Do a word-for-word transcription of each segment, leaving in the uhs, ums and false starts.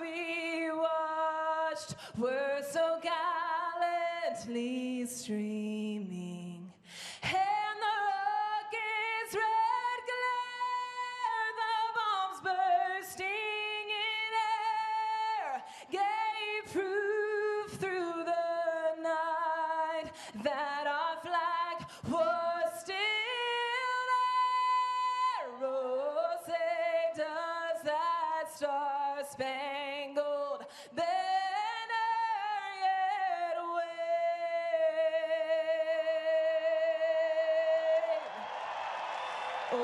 we watched were so gallantly streaming, and the rocket's red glare, the bombs bursting in air, gave proof through the night that our flag was still there. Oh, say, does that star-spangled banner yet wave?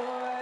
Oh,